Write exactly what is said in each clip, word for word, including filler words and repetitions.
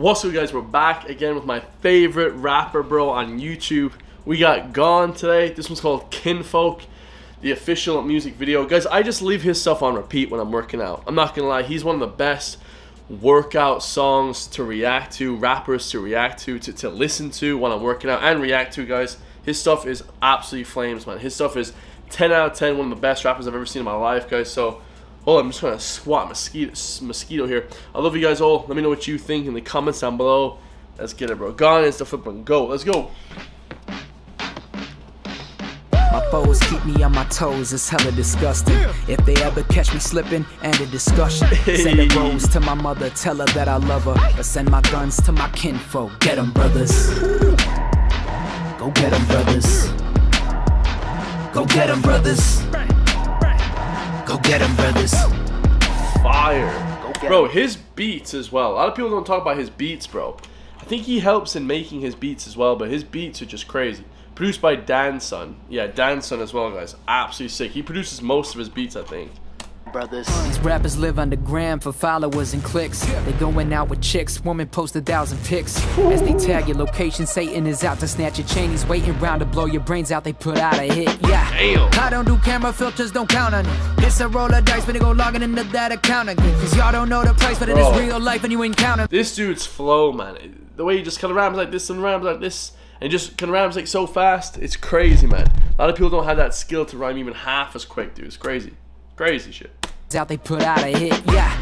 What's up, guys? We're back again with my favorite rapper bro on YouTube. We got GAWNE today. This one's called Kinfolk, the official music video. Guys, I just leave his stuff on repeat when I'm working out. I'm not gonna lie, he's one of the best workout songs to react to, rappers to react to, to, to listen to when I'm working out and react to, guys. His stuff is absolutely flames, man. His stuff is ten out of ten, one of the best rappers I've ever seen in my life, guys. So hold on, I'm just going to squat mosquito, mosquito here. I love you guys all. Let me know what you think in the comments down below. Let's get it, bro. GAWNE is the flippin' go. Let's go. My foes keep me on my toes, it's hella disgusting. If they ever catch me slipping, end of discussion. Send a rose to my mother, tell her that I love her. But send my guns to my kinfolk. Get 'em, brothers. Go get 'em, brothers. Go get 'em, brothers. Go get 'em, brothers. Fire. Bro, his beats as well. A lot of people don't talk about his beats, bro. I think he helps in making his beats as well, but his beats are just crazy. Produced by Dan Son. Yeah, Dan Son as well, guys. Absolutely sick. He produces most of his beats, I think. Brothers. These rappers live underground for followers and clicks. They going out with chicks, woman post a thousand pics. As they tag your location, Satan is out to snatch your chain. He's waiting round to blow your brains out. They put out a hit, yeah. Damn. I don't do camera filters, don't count on it. It's a roll of dice, but they go logging into that account again. Cause y'all don't know the price, but it is real life and you encounter. This dude's flow, man. The way he just kind of rhymes like this and rhymes like this. And just kind of rhymes like so fast. It's crazy, man. A lot of people don't have that skill to rhyme even half as quick, dude. It's crazy. Crazy shit. Out they put out a hit, yeah.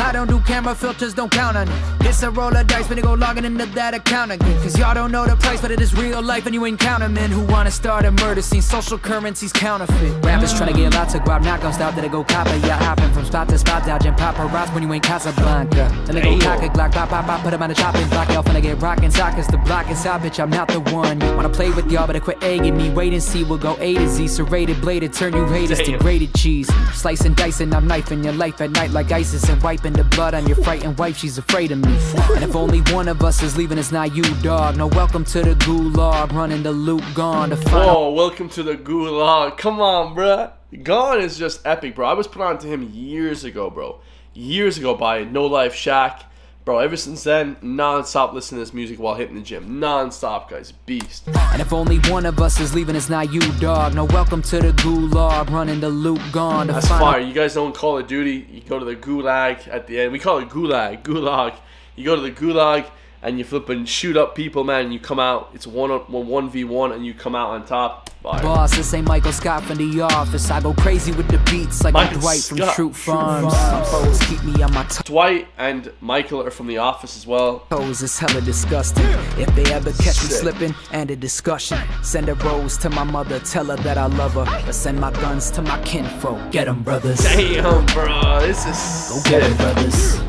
I don't do camera filters, don't count on it. It's a roll of dice, but they go logging into that account again. Cause y'all don't know the price, but it is real life and you encounter men who wanna start a murder scene. Social currency's counterfeit. Rappers trying to get lots of grab, not gonna stop, then they go copper. Yeah, hopping from spot to spot, dodging paparazzi when you ain't Casablanca. Then they go cock a Glock, pop, pop, pop, put them on the chopping block. Y'all finna get rockin' sock, cause the block is hot, bitch, I'm not the one. Wanna play with y'all, but I quit egging me. Wait and see, we'll go A to Z. Serrated bladed, turn you haters to grated cheese. Slicing, dicing, I'm knifing your life at night like ISIS and wiping the blood on your frightened wife, she's afraid of me. And if only one of us is leaving, it's not you, dog. No, welcome to the gulag, running the loop, GAWNE. Oh, welcome to the gulag. Come on, bruh. GAWNE is just epic, bro. I was put on to him years ago, bro. Years ago by No Life Shaq. Bro, ever since then, non-stop listening to this music while hitting the gym. Non-stop, guys. Beast. And if only one of us is leaving, it's not you, dog. No, welcome to the gulag, running the loop, GAWNE. That's fire. You guys don't Call of Duty. You go to the gulag at the end. We call it gulag. Gulag. You go to the gulag and you flip and shoot up people, man. And you come out. It's one on one v one, and you come out on top. Fire. Boss, this ain't Michael Scott from The Office. I go crazy with the beats like Michael Dwight Scott. from Troop Farms. Farms. Keep me on my Dwight and Michael are from The Office as well. Toes is hella disgusting. If they ever catch Shit. me slipping, end a discussion. Send a rose to my mother, tell her that I love her. But send my guns to my kinfolk. Get 'em, brothers. Damn, bro, this is Go sick. Get 'em, brothers.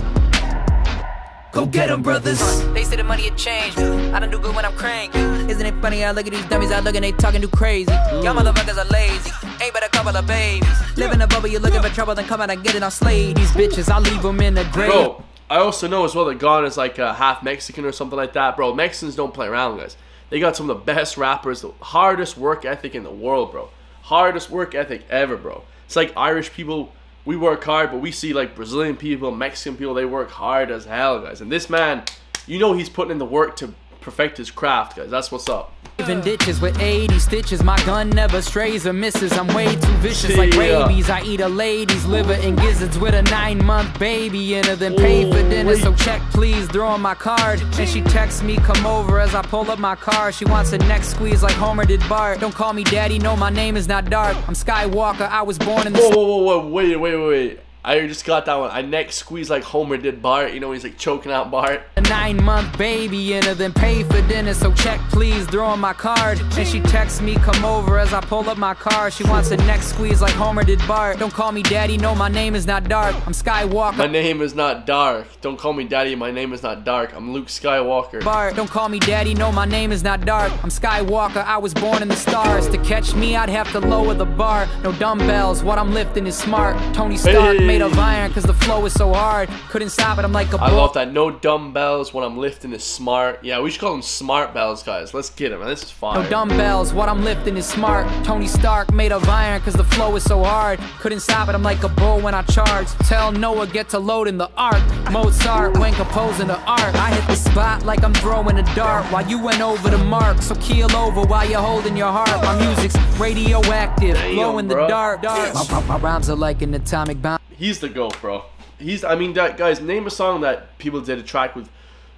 Go get 'em, brothers. They say the money had changed. I don't do good when I'm crank. Isn't it funny? I look at these dummies, I look and they talking too crazy. Y'all motherfuckers are lazy. Ain't but a couple of babies. Live in a bubble, you're looking for trouble, then come out and get it. I'll slay these bitches, I'll leave them in the grave. Bro, I also know as well that GAWNE is like uh, half Mexican or something like that. Bro, Mexicans don't play around, guys. They got some of the best rappers, the hardest work ethic in the world, bro. Hardest work ethic ever, bro. It's like Irish people. We work hard, but we see like Brazilian people, Mexican people, they work hard as hell, guys. And this man, you know he's putting in the work to perfect his craft, guys. That's what's up. Even ditches with eighty stitches, my gun never strays or misses. I'm way too vicious, like rabies. I eat a lady's liver and gizzards with a nine-month baby in her, then pay for dinner. So check, please, throw on my card. And she texts me, come over as I pull up my car. She wants a neck squeeze like Homer did Bart. Don't call me daddy, no, my name is not Dark. I'm Skywalker, I was born in the... Whoa, whoa, whoa, whoa, wait, wait, wait. I just got that one. I neck squeeze like Homer did Bart. You know, he's like choking out Bart. A nine-month baby in her, then pay for dinner. So check, please, throw on my card. And she texts me, come over as I pull up my car. She wants a neck squeeze like Homer did Bart. Don't call me daddy, no, my name is not Dark. I'm Skywalker. My name is not Dark. Don't call me daddy, my name is not Dark. I'm Luke Skywalker. Bart, don't call me daddy, no, my name is not Dark. I'm Skywalker, I was born in the stars. To catch me, I'd have to lower the bar. No dumbbells, what I'm lifting is smart. Tony Stark. Hey. made of iron because the flow is so hard. Couldn't stop it, I'm like a I love that. No dumbbells when I'm lifting is smart. Yeah, we should call them smart bells, guys. Let's get them. This is fine. No dumbbells, what I'm lifting is smart. Tony Stark made of iron because the flow is so hard. Couldn't stop it, I'm like a bull when I charge. Tell Noah get to load in the arc. Mozart when composing the art. I hit the spot like I'm throwing a dart while you went over the mark. So keel over while you're holding your heart. My music's radioactive, glow in the dark. My, my rhymes are like an atomic bomb. He's the GOAT, bro. He's, I mean, that, guys, name a song that people did a track with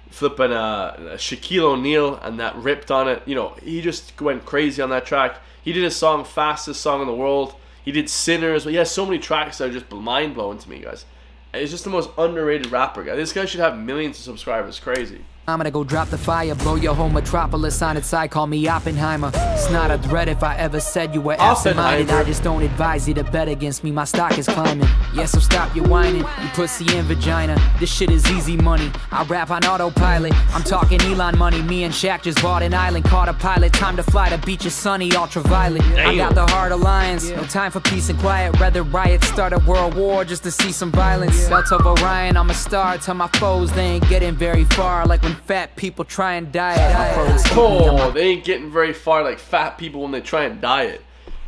flipping uh, Shaquille O'Neal and that ripped on it. You know, he just went crazy on that track. He did a song, fastest song in the world. He did Sinners. He has so many tracks that are just mind-blowing to me, guys. It's just the most underrated rapper, guy. This guy should have millions of subscribers. Crazy. I'm gonna go drop the fire, blow your whole metropolis on its side, call me Oppenheimer. It's not a threat if I ever said you were absent-minded. I just don't advise you to bet against me, my stock is climbing. Yeah, so stop your whining, you pussy and vagina. This shit is easy money, I rap on autopilot. I'm talking Elon money, me and Shaq just bought an island. Caught a pilot, time to fly, the beach is sunny, ultraviolet. Damn. I got the heart of lions, yeah. No time for peace and quiet. Rather riots start a world war just to see some violence. Belt yeah. of Orion, I'm a star, tell my foes they ain't getting very far. Like when fat people try and diet. Oh, they ain't getting very far like fat people when they try and diet.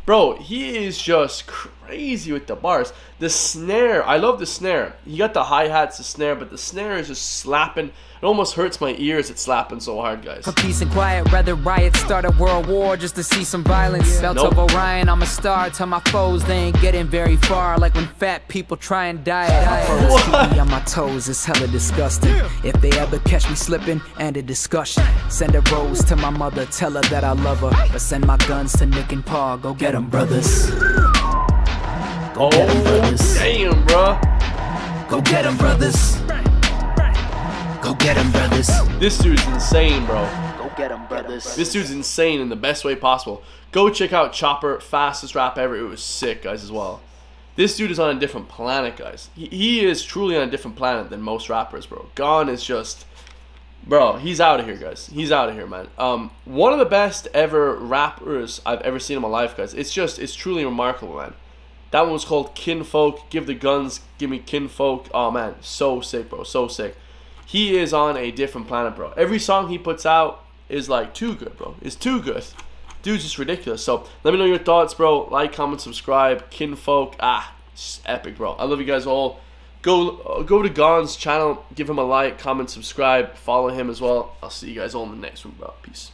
Bro, he is just crazy with the bars. The snare, I love the snare. He got the hi-hats, the snare, but the snare is just slapping. It almost hurts my ears, it's slapping so hard, guys. For peace and quiet, rather riots start a world war just to see some violence. Belt of Orion, I'm a star, tell my foes they ain't getting very far. Like when fat people try and diet. Keep me on my toes, it's hella disgusting. If they ever catch me slipping, end a discussion. Send a rose to my mother, tell her that I love her. But send my guns to Nick and Paul, go get them, brothers. Go oh, get em, brothers. Damn, bro. Go get them, brothers. Go get them, brothers. This dude's insane, bro. Go get them, brothers. This dude's insane in the best way possible. Go check out Chopper, fastest rap ever. It was sick, guys, as well. This dude is on a different planet, guys. He, he is truly on a different planet than most rappers, bro. GAWNE is just... Bro, he's out of here, guys. He's out of here, man. Um, one of the best ever rappers I've ever seen in my life, guys. It's just, it's truly remarkable, man. That one was called Kinfolk. Give the guns, give me Kinfolk. Oh, man. So sick, bro. So sick. He is on a different planet, bro. Every song he puts out is, like, too good, bro. It's too good. Dude's just ridiculous. So, let me know your thoughts, bro. Like, comment, subscribe. Kinfolk. Ah, it's epic, bro. I love you guys all. Go, uh, go to GAWNE's channel. Give him a like, comment, subscribe. Follow him as well. I'll see you guys all in the next one, bro. Peace.